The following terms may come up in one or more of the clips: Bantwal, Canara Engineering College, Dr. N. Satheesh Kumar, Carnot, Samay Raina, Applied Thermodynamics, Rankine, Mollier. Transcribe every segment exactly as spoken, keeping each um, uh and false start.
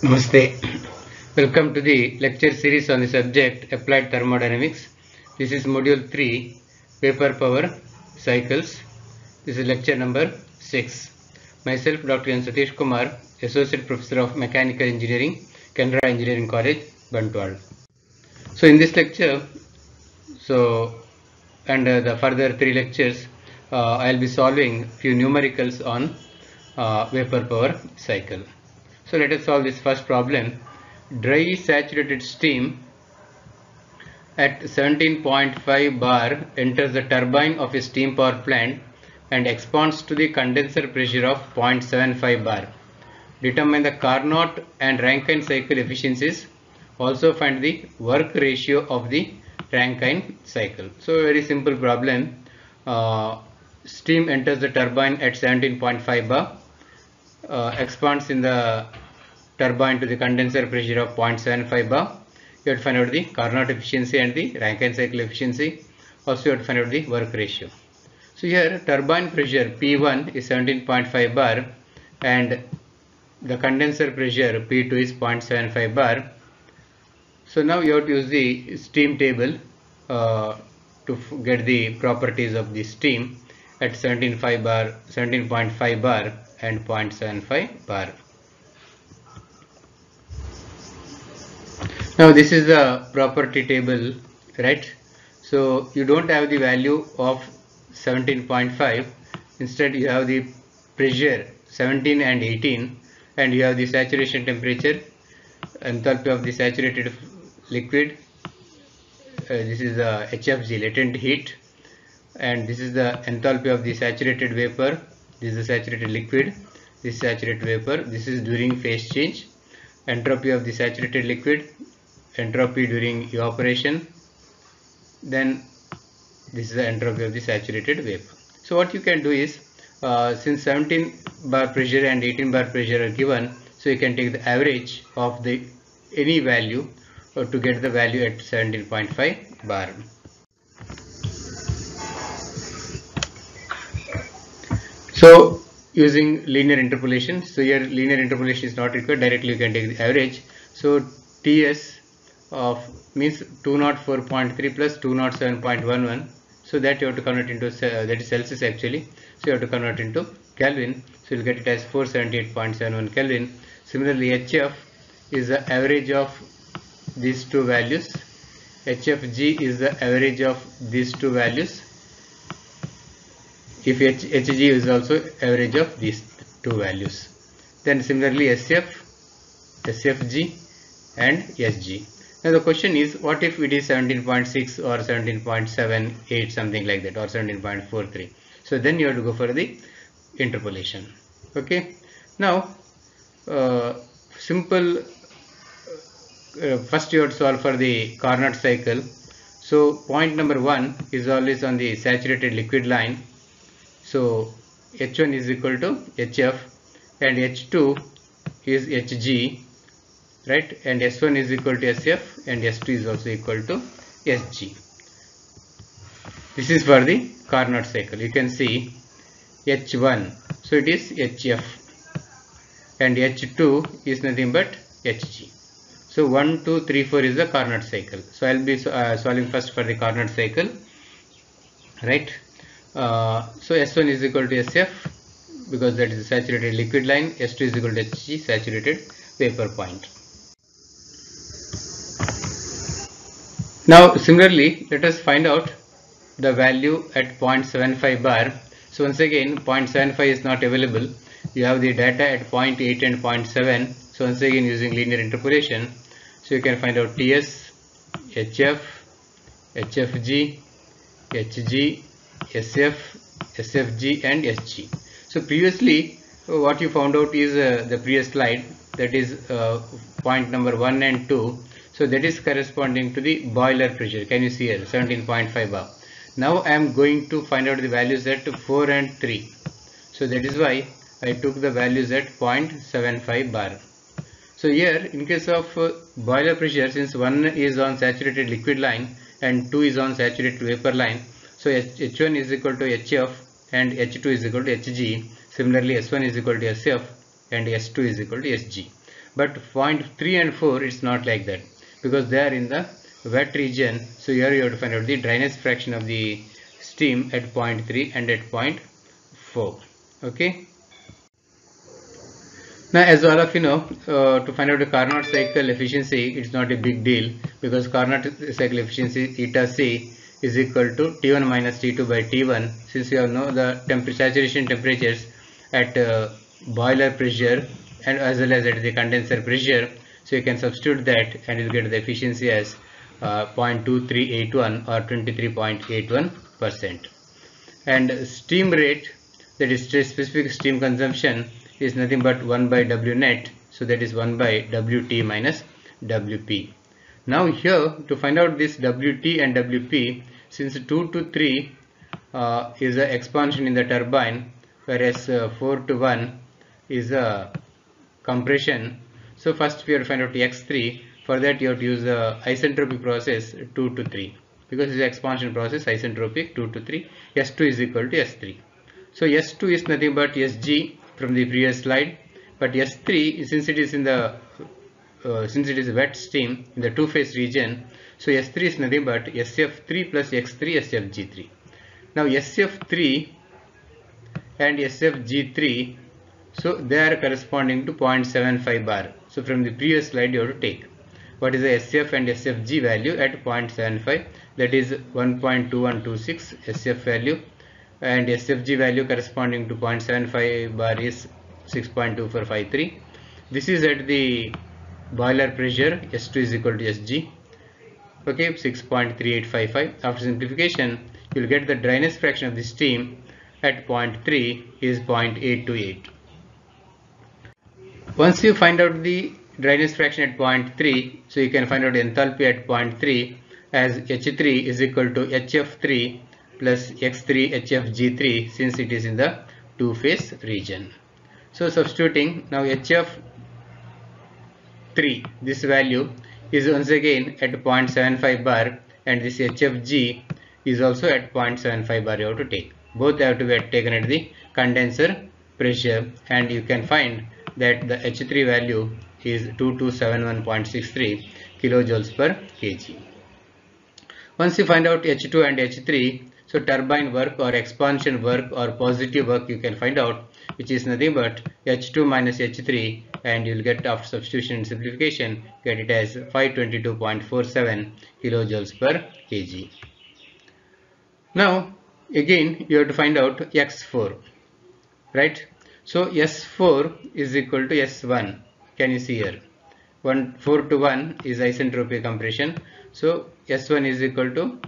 Namaste. Welcome to the lecture series on the subject Applied Thermodynamics. This is module three, Vapor Power Cycles. This is lecture number six. Myself, Doctor N. Satheesh Kumar, Associate Professor of Mechanical Engineering, Canara Engineering College, Bantwal. So in this lecture, so and uh, the further three lectures, uh, I'll be solving few numericals on uh, vapor power cycle. So let us solve this first problem. Dry saturated steam at seventeen point five bar enters the turbine of a steam power plant and expands to the condenser pressure of zero point seven five bar. Determine the Carnot and Rankine cycle efficiencies. Also find the work ratio of the Rankine cycle. So a very simple problem. Uh, steam enters the turbine at seventeen point five bar. Uh, expands in the turbine to the condenser pressure of zero point seven five bar. You have to find out the Carnot efficiency and the Rankine cycle efficiency. Also you have to find out the work ratio. So here turbine pressure P one is seventeen point five bar and the condenser pressure P two is zero point seven five bar. So now you have to use the steam table uh, to get the properties of the steam at seventeen point five bar, seventeen point five bar and zero point seven five bar. Now this is the property table, right? So you don't have the value of seventeen point five. Instead you have the pressure seventeen and eighteen, and you have the saturation temperature, enthalpy of the saturated liquid. Uh, this is the H F G, latent heat, and this is the enthalpy of the saturated vapor. This is the saturated liquid, this is saturated vapor, this is during phase change, entropy of the saturated liquid, entropy during evaporation, then this is the entropy of the saturated vapor. So what you can do is, uh, since seventeen bar pressure and eighteen bar pressure are given, so you can take the average of the any value or to get the value at seventeen point five bar. So using linear interpolation, so here linear interpolation is not required, directly you can take the average. So T S of means two hundred four point three plus two hundred seven point one one, so that you have to convert into, uh, that is Celsius actually, so you have to convert into Kelvin, so you will get it as four hundred seventy-eight point seven one Kelvin. Similarly H F is the average of these two values, H F G is the average of these two values. If H, Hg is also average of these two values, then similarly S F, S F G and S G. Now the question is, what if it is seventeen point six or seventeen point seven eight, something like that, or seventeen point four three? So then you have to go for the interpolation. Okay. Now uh, simple. Uh, first you have to solve for the Carnot cycle. So point number one is always on the saturated liquid line. So H one is equal to H F and H two is H G, right? And S one is equal to S F and S two is also equal to S G. This is for the Carnot cycle. You can see H one, so it is H F, and H two is nothing but H G. So one, two, three, four is the Carnot cycle. So I'll be uh, solving first for the Carnot cycle, right? Uh, so S one is equal to S F because that is the saturated liquid line, S two is equal to Hg, saturated vapor point. Now similarly let us find out the value at zero point seven five bar. So once again zero point seven five is not available, you have the data at zero point eight and zero point seven, so once again using linear interpolation, so you can find out Ts, Hf, Hfg, Hg, S F, S F G and S G. So previously what you found out is uh, the previous slide, that is uh, point number one and two. So that is corresponding to the boiler pressure. Can you see here seventeen point five bar. Now I am going to find out the values at four and three. So that is why I took the values at zero point seven five bar. So here in case of boiler pressure, since one is on saturated liquid line and two is on saturated vapor line, so H one is equal to H F and H two is equal to H G. Similarly, S one is equal to S F and S two is equal to S G. But point three and four, it's not like that because they are in the wet region. So here you have to find out the dryness fraction of the steam at point three and at point four. Okay. Now, as all of you know, uh, to find out the Carnot cycle efficiency, it's not a big deal because Carnot cycle efficiency eta c is equal to T one minus T two by T one, since you all know the temperature, saturation temperatures at uh, boiler pressure and as well as at the condenser pressure. So you can substitute that and you get the efficiency as uh, zero point two three eight one or twenty-three point eight one percent. And steam rate, that is specific steam consumption, is nothing but one by W net, so that is one by W T minus W P. Now here to find out this W T and W P, since two to three uh, is an expansion in the turbine, whereas uh, four to one is a compression. So first we have to find out X three. For that you have to use the isentropic process two to three, because it is expansion process, isentropic two to three. S two is equal to S three. So S two is nothing but S G from the previous slide, but S three, since it is in the uh, since it is wet steam in the two-phase region, so S three is nothing but S F three plus X three S F G three. Now S F three and S F G three, so they are corresponding to zero point seven five bar. So from the previous slide you have to take what is the S F and S F G value at zero point seven five, that is one point two one two six S F value, and S F G value corresponding to zero point seven five bar is six point two four five three. This is at the boiler pressure S two is equal to S G, okay, six point three eight five five. After simplification you will get the dryness fraction of the steam at zero point three is zero point eight two eight. Once you find out the dryness fraction at zero point three, so you can find out enthalpy at zero point three as H three is equal to H F three plus X three H F G three, since it is in the two-phase region. So substituting now H F three, this value is once again at zero point seven five bar, and this H F G is also at zero point seven five bar you have to take. Both have to be taken at the condenser pressure, and you can find that the H three value is two two seven one point six three kilojoules per kg. Once you find out H two and H three, so turbine work or expansion work or positive work you can find out, which is nothing but H two minus H three, and you will get after substitution and simplification get it as five twenty-two point four seven kilojoules per kg. Now again you have to find out X four, right? So S four is equal to S one. Can you see here? one four to one is isentropic compression. So S one is equal to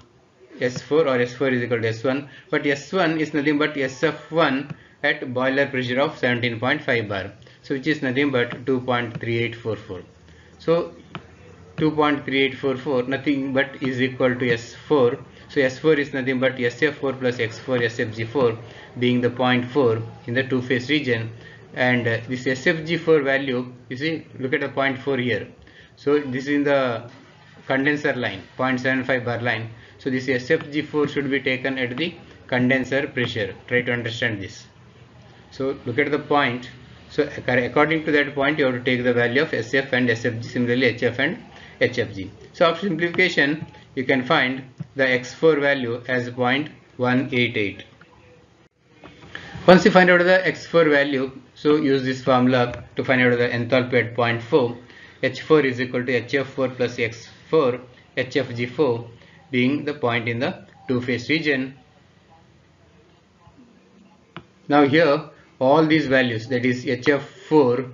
S four, or S four is equal to S one, but S one is nothing but S F one at boiler pressure of seventeen point five bar, so which is nothing but two point three eight four four. So two point three eight four four nothing but is equal to S four, so S four is nothing but S F four plus X four S F G four, being the zero point four in the two-phase region, and uh, this S F G four value, you see, look at the zero point four here, so this is in the condenser line, zero point seven five bar line. So this S F G four should be taken at the condenser pressure. Try to understand this. So look at the point. So according to that point, you have to take the value of S F and S F G. Similarly, H F and H F G. So after simplification, you can find the X four value as zero point one eight eight. Once you find out the X four value, so use this formula to find out the enthalpy at zero point four. H four is equal to H F four plus X four H F G four, being the point in the two-phase region. Now here all these values, that is H F four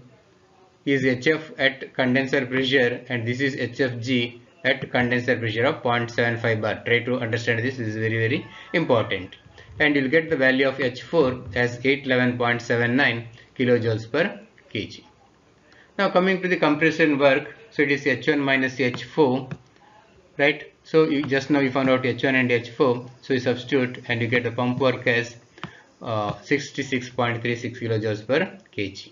is H F at condenser pressure and this is H F G at condenser pressure of zero point seven five bar. Try to understand this, this is very very important. And you will get the value of H four as eight eleven point seven nine kilojoules per kg. Now coming to the compression work, so it is H one minus H four, right? So you just now you found out H one and H four, so you substitute and you get the pump work as uh, sixty-six point three six kilojoules per kg.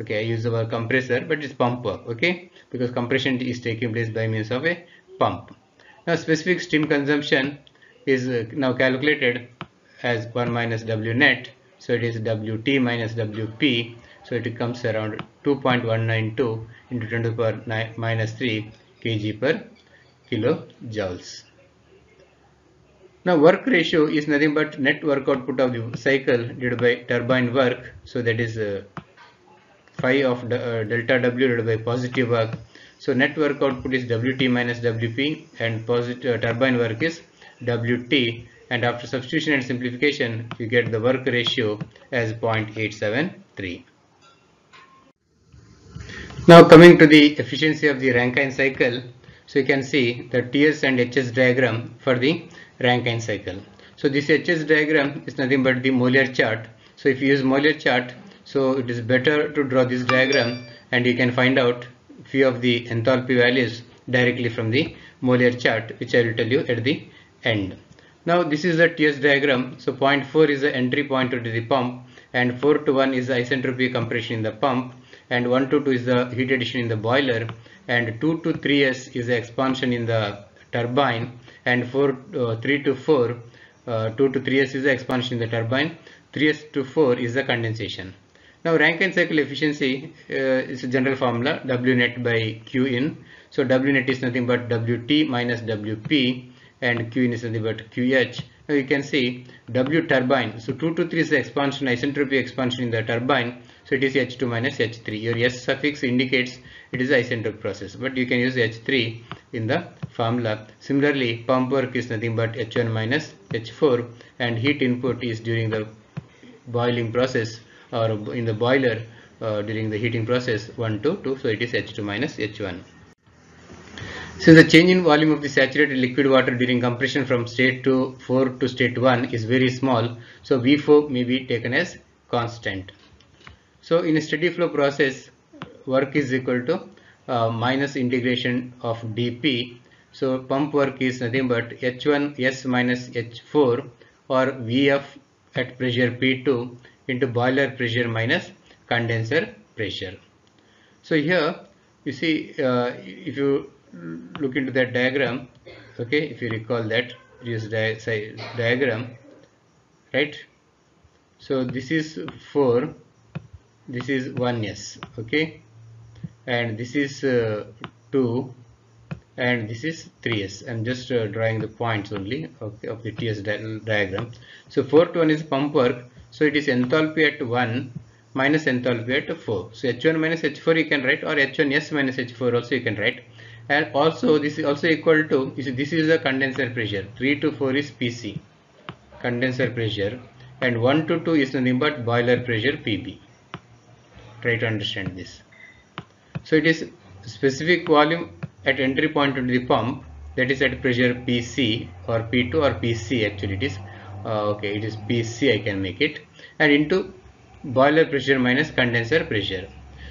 Okay, I use the word compressor, but it's pumper. Okay, because compression is taking place by means of a pump. Now, specific steam consumption is uh, now calculated as one minus W net. So it is W T minus W P. So it comes around two point one nine two into ten to the power minus three kg per kilojoules. Now work ratio is nothing but net work output of the cycle divided by turbine work. So that is uh, phi of the, uh, delta W divided by positive work. So net work output is W T minus W P and positive uh, turbine work is W T. And after substitution and simplification, you get the work ratio as zero point eight seven three. Now coming to the efficiency of the Rankine cycle, so you can see the T S and H S diagram for the Rankine cycle. So this H S diagram is nothing but the molar chart. So if you use molar chart, so it is better to draw this diagram and you can find out few of the enthalpy values directly from the molar chart, which I will tell you at the end. Now this is the T S diagram. So zero point four is the entry point to the pump, and four to one is the isentropy compression in the pump, and one to two is the heat addition in the boiler, and two to three S is the expansion in the turbine, and four, uh, three to four, uh, two to three S is the expansion in the turbine, three S to four is the condensation. Now Rankine cycle efficiency uh, is a general formula, W net by Q in. So W net is nothing but W T minus W P, and Q in is nothing but Q H. Now you can see W turbine, so two to three is the expansion, isentropy expansion in the turbine, so it is H two minus H three. Your S suffix indicates it is isentropic process, but you can use H three in the formula. Similarly, pump work is nothing but H one minus H four, and heat input is during the boiling process or in the boiler uh, during the heating process one to two, so it is H two minus H one. Since the change in volume of the saturated liquid water during compression from state to four to state one is very small, so V four may be taken as constant. So in a steady flow process, work is equal to uh, minus integration of dP. So pump work is nothing but H one S minus H four, or V F at pressure P two into boiler pressure minus condenser pressure. So here you see, uh, if you look into that diagram, okay, if you recall that previous di say, diagram, right? So this is four, this is one S, okay, and this is uh, two, and this is three S. I'm just uh, drawing the points only of, of the T S di diagram. So four to one is pump work, so it is enthalpy at one minus enthalpy at four. So H one minus H four you can write, or H one S minus H four also you can write. And also this is also equal to, this is the condenser pressure, three to four is P C, condenser pressure, and one to two is nothing but boiler pressure P B. Try to understand this. So it is specific volume at entry point into the pump, that is at pressure P C or P two or P C, actually it is uh, okay, it is P C, I can make it, and into boiler pressure minus condenser pressure.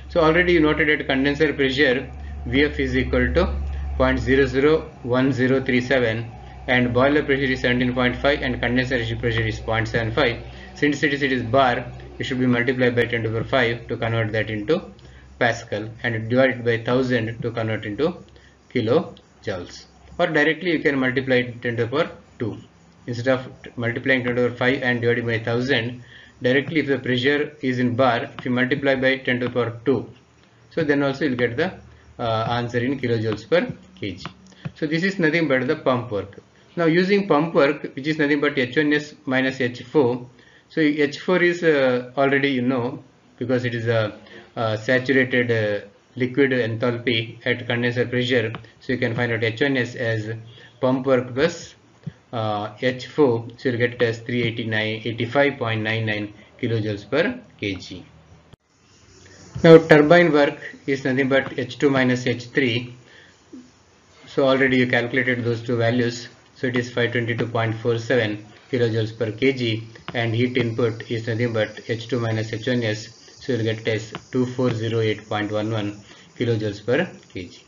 So already you noted at condenser pressure V F is equal to zero point zero zero one zero three seven, and boiler pressure is seventeen point five and condenser pressure is zero point seven five. Since it is, it is bar, it should be multiplied by ten to the power five to convert that into Pascal, and divided by one thousand to convert into kilojoules. Or directly you can multiply it ten to the power two. Instead of multiplying ten to the power five and divided by one thousand, directly if the pressure is in bar, if you multiply by ten to the power two, so then also you will get the Uh, answer in kilojoules per kg. So this is nothing but the pump work. Now using pump work, which is nothing but H one S minus H four. So H four is uh, already you know, because it is a, a saturated uh, liquid enthalpy at condenser pressure. So you can find out H one S as pump work plus uh, H four. So you will get it as three eighty-nine, eighty-five point nine nine kilojoules per kg. Now turbine work is nothing but H two minus H three. So already you calculated those two values. So it is five twenty-two point four seven kilojoules per kg, and heat input is nothing but H two minus H one S. So you will get as two four zero eight point one one kilojoules per kg.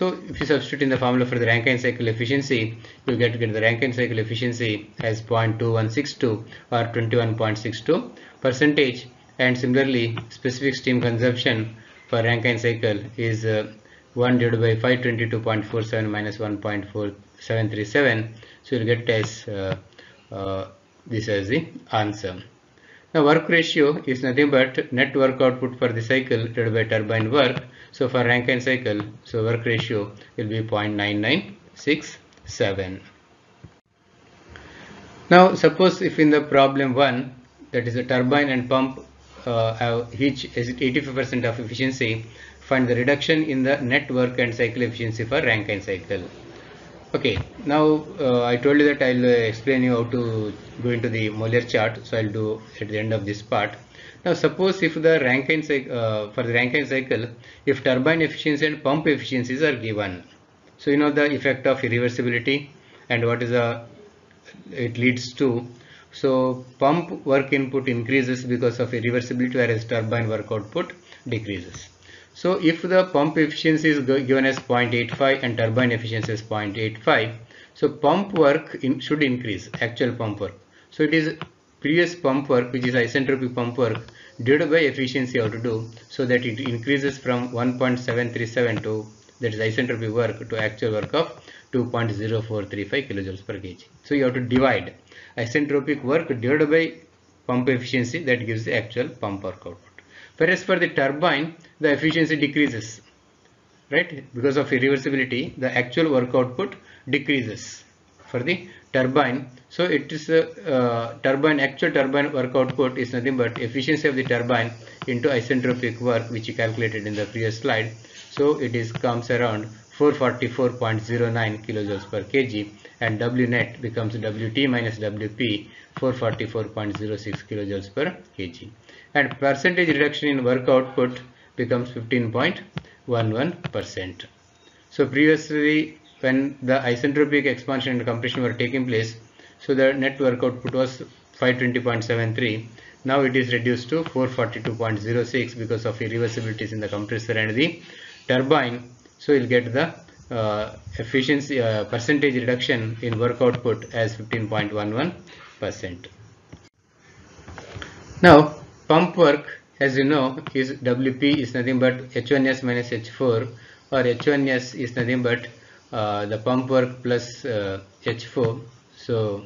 So if you substitute in the formula for the Rankine cycle efficiency, you get to get the Rankine cycle efficiency as zero point two one six two or twenty-one point six two percentage. And similarly, specific steam consumption for Rankine cycle is uh, one divided by five twenty-two point four seven minus one point four seven three seven. So you'll get as uh, uh, this as the answer. Now work ratio is nothing but net work output for the cycle divided by turbine work. So for Rankine cycle, so work ratio will be zero point nine nine six seven. Now suppose if in the problem one, that is a turbine and pump uh, have each eighty-five percent of efficiency, find the reduction in the net work and cycle efficiency for Rankine cycle. Okay, now uh, I told you that I'll uh, explain you how to go into the molar chart, so I'll do at the end of this part. Now suppose if the Rankine cycle, uh, for the Rankine cycle, if turbine efficiency and pump efficiencies are given, so you know the effect of irreversibility and what is the it leads to. So pump work input increases because of irreversibility, whereas turbine work output decreases. So if the pump efficiency is given as zero point eight five and turbine efficiency is zero point eight five, so pump work in should increase, actual pump work. So it is previous pump work, which is isentropic pump work, divided by efficiency how to do, so that it increases from one point seven three seven to, that is isentropic work, to actual work of two point zero four three five kilojoules per kg. So you have to divide isentropic work divided by pump efficiency, that gives the actual pump work output. Whereas for the turbine, the efficiency decreases, right? Because of irreversibility, the actual work output decreases for the turbine. So it is a uh, turbine, actual turbine work output is nothing but efficiency of the turbine into isentropic work, which you calculated in the previous slide. So it is comes around four forty-four point zero nine kilojoules per kg, and W net becomes W T minus W P, four forty-four point zero six kilojoules per kg. And percentage reduction in work output becomes fifteen point one one percent. So previously, when the isentropic expansion and compression were taking place, so the net work output was five twenty point seven three. Now it is reduced to four forty-two point zero six because of irreversibilities in the compressor and the turbine. So you'll get the uh, efficiency uh, percentage reduction in work output as fifteen point one one percent. Now pump work, as you know, is W P is nothing but H one S minus H four, or H one S is nothing but uh, the pump work plus uh, H four. So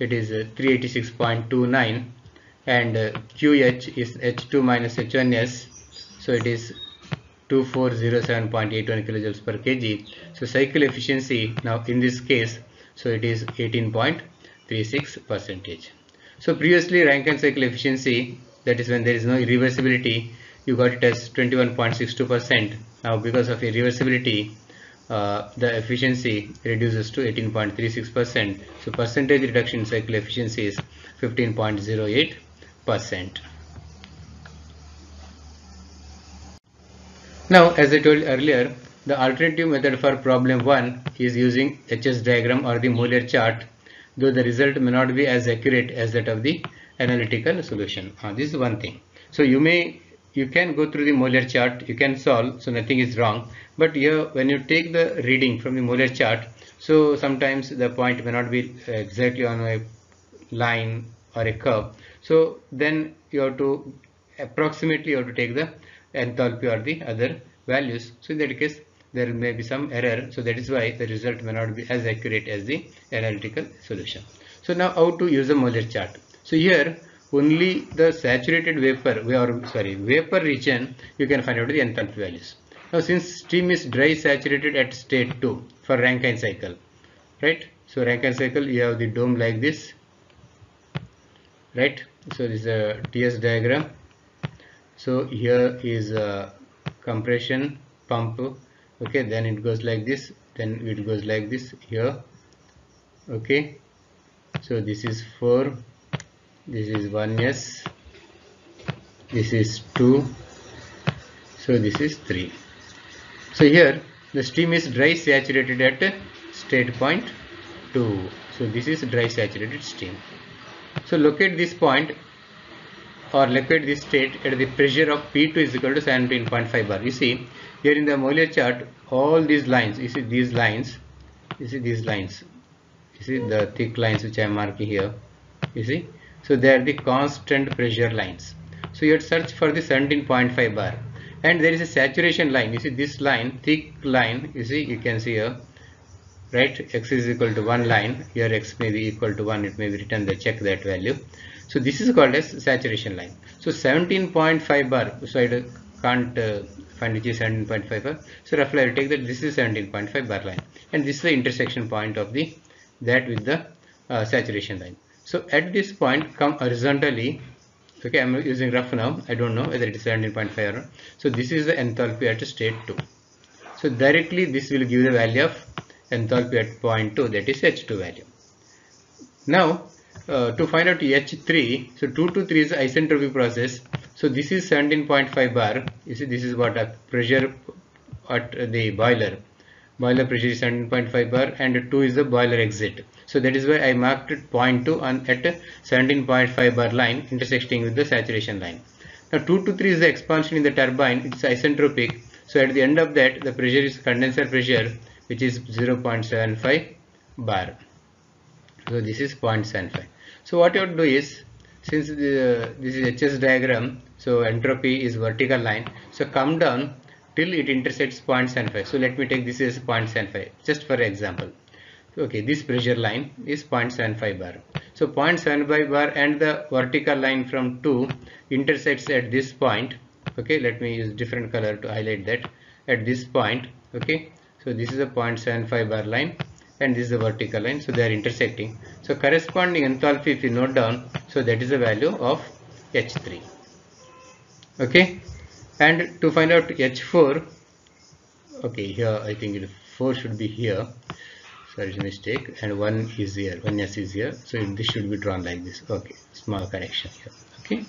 it is uh, three eighty-six point two nine, and uh, Q H is H two minus H one S. So it is two four zero seven point eight one kilojoules per kg. So cycle efficiency now in this case, so it is eighteen point three six percentage. So previously Rankine cycle efficiency, that is when there is no irreversibility, you got it as twenty-one point six two percent. Now because of irreversibility, uh, the efficiency reduces to eighteen point three six percent. So percentage reduction in cycle efficiency is fifteen point zero eight percent. Now, as I told earlier, the alternative method for problem one is using H S diagram or the molar chart, though the result may not be as accurate as that of the analytical solution. Uh, this is one thing. So you may you can go through the molar chart, you can solve, so nothing is wrong. But here, when you take the reading from the molar chart, so sometimes the point may not be exactly on a line or a curve. So then you have to approximately you have to take the enthalpy or the other values. So in that case, there may be some error. So that is why the result may not be as accurate as the analytical solution. So now, how to use a molar chart? So here only the saturated vapor, or sorry, vapor region, you can find out the enthalpy values. Now since steam is dry saturated at state two for Rankine cycle, right? So Rankine cycle, you have the dome like this, right? So this is a T S diagram. So here is a compression pump, okay, then it goes like this, then it goes like this here, okay. So this is four, this is one S, this is two, so this is three. So here the steam is dry saturated at state point two. So this is dry saturated steam. So locate this point or liquid this state at the pressure of P two is equal to seventeen point five bar. You see here in the Mollier chart, all these lines, you see these lines, you see these lines, you see the thick lines which I am marking here, you see, so they are the constant pressure lines. So you have to search for the seventeen point five bar. And there is a saturation line, you see this line, thick line, you see, you can see here, right, x is equal to one line, here x may be equal to one, it may be written there, check that value. So this is called as saturation line. So seventeen point five bar, so I can't uh, find which is seventeen point five bar, so roughly I will take that this is seventeen point five bar line, and this is the intersection point of the that with the uh, saturation line. So at this point come horizontally, okay, I am using rough now, I don't know whether it is seventeen point five or not. So this is the enthalpy at state two. So directly this will give the value of enthalpy at point two, that is H two value. Now uh, to find out H three, so two to three is isentropic process. So this is seventeen point five bar, you see this is what a pressure at the boiler. Boiler pressure is seventeen point five bar and two is the boiler exit. So that is why I marked point two on at seventeen point five bar line intersecting with the saturation line. Now two to three is the expansion in the turbine, it's isentropic. So at the end of that the pressure is condenser pressure which is zero point seven five bar. So this is zero point seven five. So what you have to do is, since the, uh, this is H S diagram, so entropy is vertical line, so come down till it intersects zero point seven five. So let me take this as zero point seven five just for example. Okay, this pressure line is zero point seven five bar. So zero point seven five bar and the vertical line from two intersects at this point. Okay, let me use different color to highlight that at this point. Okay, so this is a zero point seven five bar line and this is the vertical line. So they are intersecting. So corresponding enthalpy, if you note down, so that is the value of H three. Okay. And to find out H four, okay, here I think four should be here, sorry, it's a mistake, and one is here, one S is here, so this should be drawn like this, okay, small correction here, okay.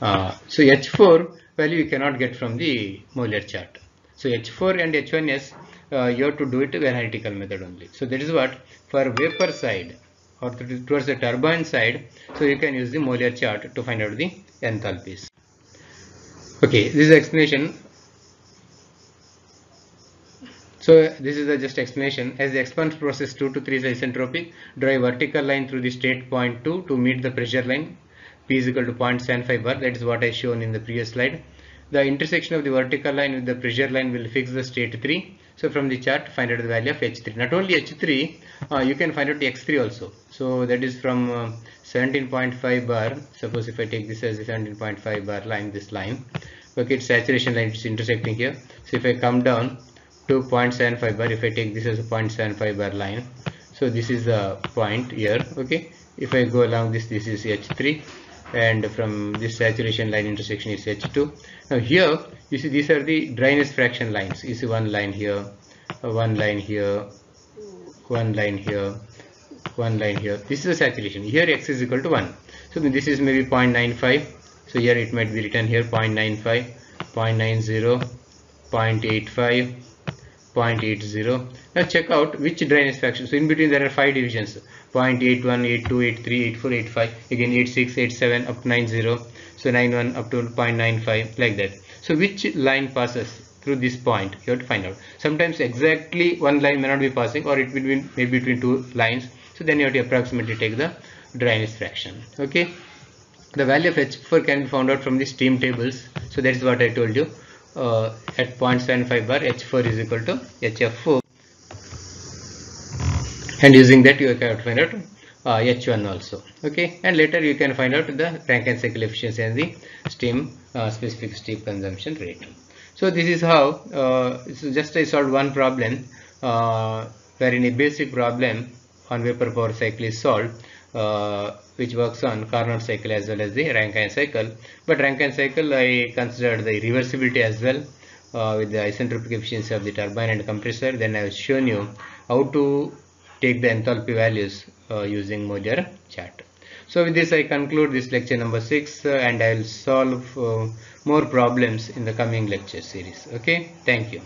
Uh, so H four value you cannot get from the Mollier chart. So H four and H one S, uh, you have to do it with analytical method only. So that is what, for vapor side or towards the turbine side, so you can use the Mollier chart to find out the enthalpies. Okay, this is explanation. So this is the just explanation. As the expansion process two to three is isentropic, draw a vertical line through the state point two to meet the pressure line. P is equal to zero point seven five bar. That is what I shown in the previous slide. The intersection of the vertical line with the pressure line will fix the state three. So from the chart, find out the value of H three. Not only H three, uh, you can find out the X three also. So that is from uh, seventeen point five bar. Suppose if I take this as a seventeen point five bar line, this line. Okay, it's saturation line, it's intersecting here. So if I come down to zero point seven five bar, if I take this as a zero point seven five bar line, so this is the point here. Okay, if I go along this, this is H three, and from this saturation line intersection is H two. Now here you see these are the dryness fraction lines. You see one line here, one line here, one line here, one line here. This is the saturation. Here X is equal to one. So this is maybe zero point nine five. So here it might be written here zero point nine five, zero point nine zero, zero point eight five, zero point eight zero. Now check out which dryness fraction. So in between there are five divisions, zero point eight one, eight two, eight three, eight four, eight five, again eight six, eight seven, up ninety, so ninety-one up to zero point nine five, like that. So which line passes through this point, you have to find out. Sometimes exactly one line may not be passing, or it will be maybe between two lines. So then you have to approximately take the dryness fraction. Okay. The value of H four can be found out from the steam tables. So that is what I told you. Uh, at zero point seven five bar, H four is equal to H F four. And using that, you can find out uh, H one also. Okay. And later you can find out the Rankine cycle efficiency and the steam uh, specific steam consumption rate. So this is how. Uh, so just I solved one problem, uh, wherein a basic problem on vapor power cycle is solved. Uh, which works on Carnot cycle as well as the Rankine cycle, but Rankine cycle I considered the reversibility as well uh, with the isentropic efficiency of the turbine and compressor. Then I have shown you how to take the enthalpy values uh, using Mollier chart. So with this I conclude this lecture number six, uh, and I will solve uh, more problems in the coming lecture series. Okay, thank you.